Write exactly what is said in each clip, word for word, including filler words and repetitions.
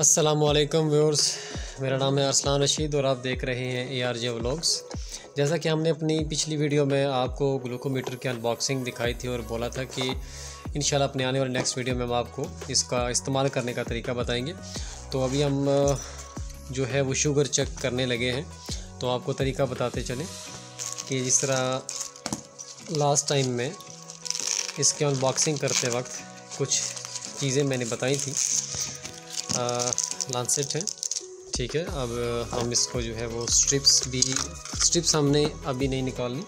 अस्सलामुअलैकुम व्यूअर्स, मेरा नाम है अरसलान रशीद और आप देख रहे हैं ए आर जे व्लॉग्स। जैसा कि हमने अपनी पिछली वीडियो में आपको ग्लूकोमीटर की अनबॉक्सिंग दिखाई थी और बोला था कि इंशाल्लाह अपने आने वाले नेक्स्ट वीडियो में हम आपको इसका इस्तेमाल करने का तरीका बताएंगे। तो अभी हम जो है वो शुगर चेक करने लगे हैं, तो आपको तरीका बताते चलें कि जिस तरह लास्ट टाइम में इसकी अनबॉक्सिंग करते वक्त कुछ चीज़ें मैंने बताई थी। लांसेट है, ठीक है। अब हम इसको जो है वो स्ट्रिप्स भी स्ट्रिप्स हमने अभी नहीं निकालनी,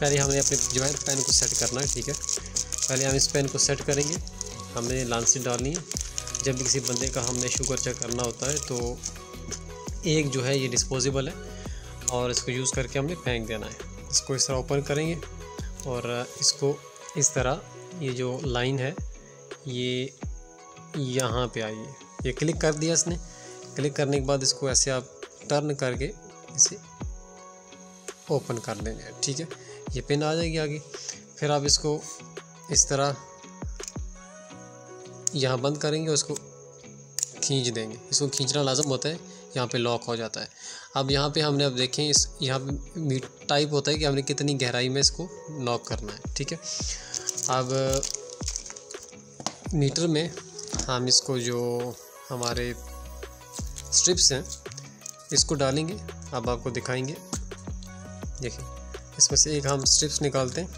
पहले हमने अपने जो है पेन को सेट करना है, ठीक है। पहले हम इस पेन को सेट करेंगे, हमने लांसेट डालनी है। जब भी किसी बंदे का हमने शुगर चेक करना होता है तो एक जो है ये डिस्पोजेबल है और इसको यूज़ करके हमने फेंक देना है। इसको इस तरह ओपन करेंगे और इसको इस तरह ये जो लाइन है ये यहाँ पर आई है, ये क्लिक कर दिया इसने। क्लिक करने के बाद इसको ऐसे आप टर्न करके इसे ओपन कर लेंगे, ठीक है। ये पिन आ जाएगी आगे। फिर आप इसको इस तरह यहाँ बंद करेंगे और इसको खींच देंगे। इसको खींचना लाजम होता है, यहाँ पे लॉक हो जाता है। अब यहाँ पे हमने अब देखें इस यहाँ पे टाइप होता है कि हमने कितनी गहराई में इसको लॉक करना है, ठीक है। अब मीटर में हम इसको जो हमारे स्ट्रिप्स हैं इसको डालेंगे। अब आपको दिखाएंगे, देखिए इसमें से एक हम स्ट्रिप्स निकालते हैं।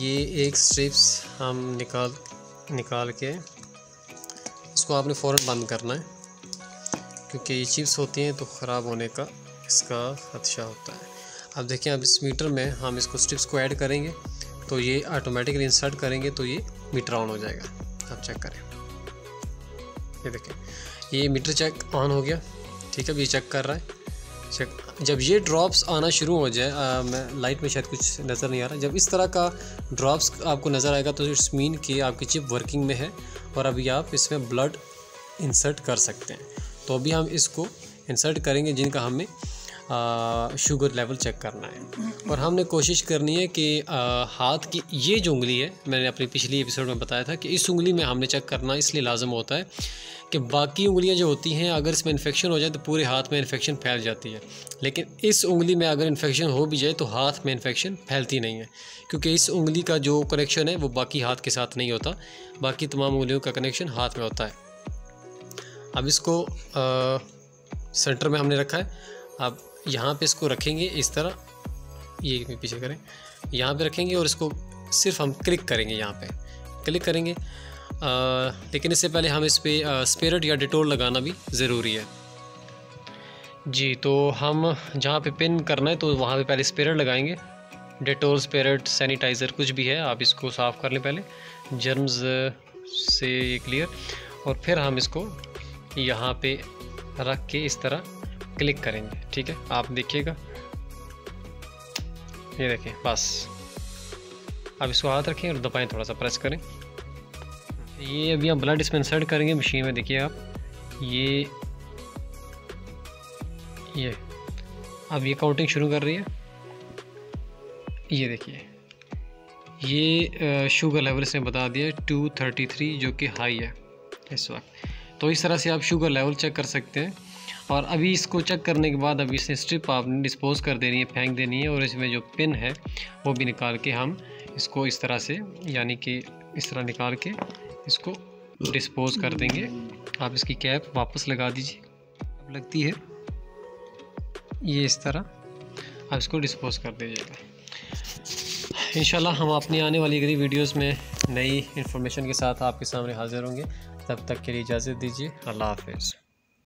ये एक स्ट्रिप्स हम निकाल निकाल के इसको आपने फ़ौरन बंद करना है, क्योंकि ये चिप्स होती हैं तो ख़राब होने का इसका खदशा होता है। अब देखिए, अब इस मीटर में हम इसको स्ट्रिप्स को ऐड करेंगे तो ये ऑटोमेटिकली इंसर्ट करेंगे तो ये मीटर ऑन हो जाएगा। आप चेक करें, ये देखें ये मीटर चेक ऑन हो गया, ठीक है। अब ये चेक कर रहा है। चेक जब ये ड्रॉप्स आना शुरू हो जाए, आ, मैं लाइट में शायद कुछ नज़र नहीं आ रहा। जब इस तरह का ड्रॉप्स आपको नज़र आएगा तो इट्स मीन कि आपकी चिप वर्किंग में है और अभी आप इसमें ब्लड इंसर्ट कर सकते हैं। तो अभी हम इसको इंसर्ट करेंगे जिनका हमें आ, शुगर लेवल चेक करना है। और हमने कोशिश करनी है कि आ, हाथ की ये जो उंगली है, मैंने अपनी पिछली एपिसोड में बताया था कि इस उंगली में हमने चेक करना इसलिए लाजम होता है कि बाकी उंगलियां जो होती हैं अगर इसमें इन्फेक्शन हो जाए तो पूरे हाथ में इन्फेक्शन फैल जाती है, लेकिन इस उंगली में अगर इन्फेक्शन हो भी जाए तो हाथ में इन्फेक्शन फैलती नहीं है, क्योंकि इस उंगली का जो कनेक्शन है वो बाकी हाथ के साथ नहीं होता, बाकी तमाम उंगलियों का कनेक्शन हाथ में होता है। अब इसको सेंटर में हमने रखा है। अब यहाँ पे इसको रखेंगे इस तरह, ये पीछे करें, यहाँ पे रखेंगे और इसको सिर्फ हम क्लिक करेंगे, यहाँ पे क्लिक करेंगे। आ, लेकिन इससे पहले हम इस पर स्पिरिट या डिटोल लगाना भी ज़रूरी है जी। तो हम जहाँ पे पिन करना है तो वहाँ पे पहले स्पिरिट लगाएंगे, डिटोल, स्पिरिट, सैनिटाइज़र कुछ भी है, आप इसको साफ़ कर लें पहले जर्म्स से, ये क्लियर। और फिर हम इसको यहाँ पर रख के इस तरह क्लिक करेंगे, ठीक है। आप देखिएगा, ये देखिए बस। अब इसको हाथ रखें और दबाएं, थोड़ा सा प्रेस करें। ये अभी हम ब्लड इसमें इंसर्ट करेंगे मशीन में, देखिए आप ये ये अब ये काउंटिंग शुरू कर रही है। ये देखिए ये शुगर लेवल इसने बता दिया है टू थर्टी थ्री, जो कि हाई है इस वक्त। तो इस तरह से आप शुगर लेवल चेक कर सकते हैं। और अभी इसको चेक करने के बाद अभी इसने स्ट्रिप आपने डिस्पोज कर देनी है, फेंक देनी है, और इसमें जो पिन है वो भी निकाल के हम इसको इस तरह से, यानी कि इस तरह निकाल के इसको डिस्पोज कर देंगे। आप इसकी कैप वापस लगा दीजिए, अब लगती है ये इस तरह, आप इसको डिस्पोज कर दीजिएगा। इंशाल्लाह हम अपनी आने वाली अगली वीडियोस में नई इन्फॉर्मेशन के साथ आपके सामने हाजिर होंगे। तब तक के लिए इजाज़त दीजिए, अल्लाह हाफिज़।